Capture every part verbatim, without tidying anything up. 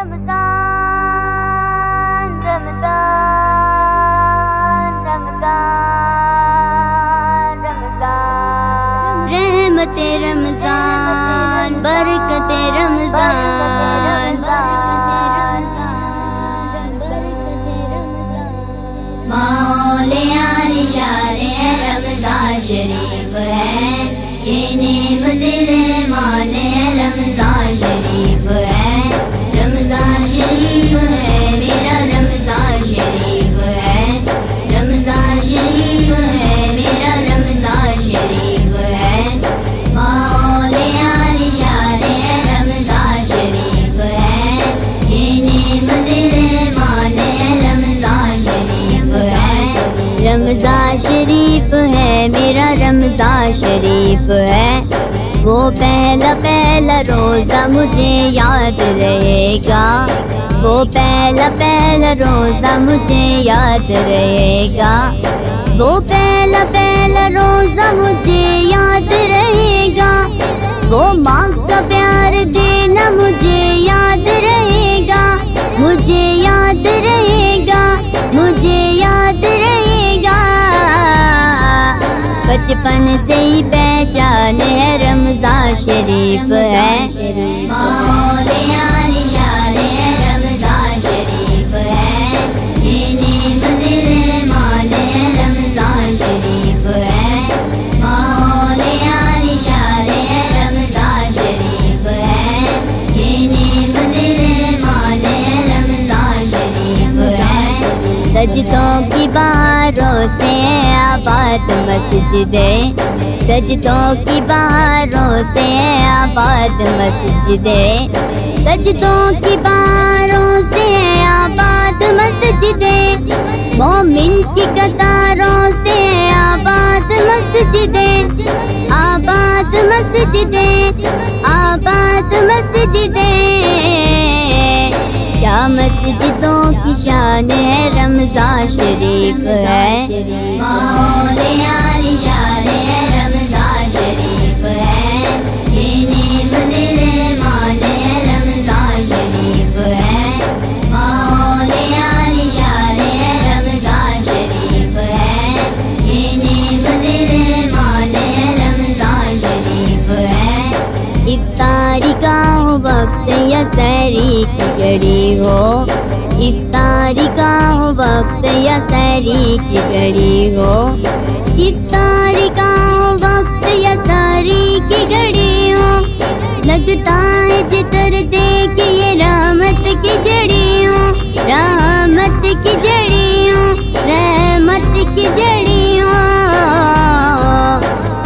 रमजान रमजान रमजान रमजान रहमते रमजान बरकते रमजान बरकते रमजान माहौले आलिशान है रमजान शरीफ है ये नेमत रहमान है रमजान शरीफ है रमजान शरीफ है मेरा रमजान शरीफ है रमजान शरीफ है मेरा रमजान शरीफ है माहौल आलिशान है रमजान शरीफ है ये नेमत रहमान है रमजान शरीफ है रमजान शरीफ है मेरा रमजान शरीफ है। वो पहला पहला रोज़ा मुझे याद रहेगा, वो पहला पहला रोज़ा मुझे याद रहेगा, वो पहला पहला रोज़ा मुझे याद रहेगा, वो माँ का प्यार देना मुझे याद रहेगा, मुझे याद रहेगा, मुझे याद रहेगा। बचपन से ही पहचान है रमजान शरीफ है माहौल आलिशान है रमजान शरीफ है ये नेमत रहमान है रमजान शरीफ है माहौल आलिशान है रमजान शरीफ है ये नेमत रहमान है रमजान शरीफ है। सजदों की बारों से आबाद मस्जिदें, सजदों की बारों से आबाद मस्जिदें, सजदों की बारों से आबाद मस्जिदें, मोमिन की कतारों से आबाद मस्जिदें, आबाद मस्जिदें, आबाद मस्जिदें। क्या मस्जिदों की शान है रमजान शरीफ है माहौल आलिशान है रमजान शरीफ है ये नेमत रहमान है रमजान शरीफ है माहौल आलिशान है रमजान शरीफ है ये नेमत रहमान है रमजान शरीफ है। इफ्तारी का वक्त या सहरी की घड़ी हो, इफ्तारी का वक्त या सहरी की घड़ी हो, इफ्तारी का वक्त या सहरी की घड़ी हो, लगता है जितर दे कि ये रहमत की जड़ी हो, रहमत की जड़ी हो, रहमत की जड़ी हो।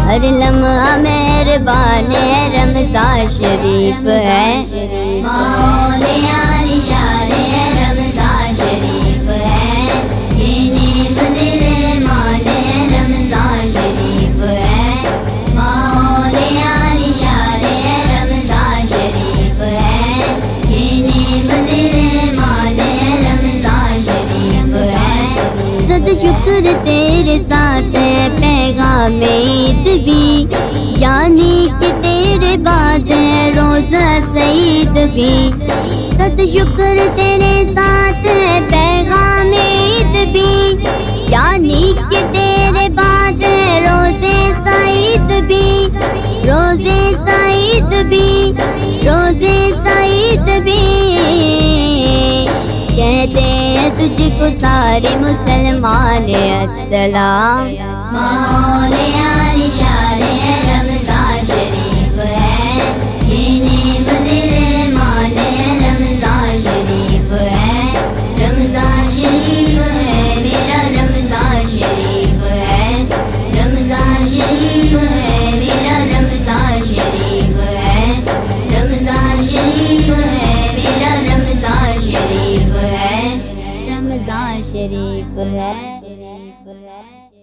हर लम्हा मेहरबान है रमजान शरीफ है माहौल आलिशान है रमजान शरीफ है ये नेमत रहमान है रमजान शरीफ है माहौल आलिशान है रमजान शरीफ है ये नेमत रहमान है रमजान शरीफ है। सद शुक्र तेरे साथ है पैगाम ईद भी, यानी कि तेरे बाद है रोज़ा सईद भी, सद शुक्र तेरे साथ है पैगाम ईद भी, यानी कि तेरे बाद है रोज़े सईद भी, रोज़े सईद भी, रोज़े सईद भी। कहते हैं तुझको सारे मुसलमान अस्सलाम माहौल आलिशान है रमजान शरीफ है ये नेमत रहमान है रमजान शरीफ है रमजान शरीफ है मेरा रमजान शरीफ है रमजान शरीफ है मेरा रमजान शरीफ है रमजान शरीफ है मेरा रमजान शरीफ है रमजान शरीफ है।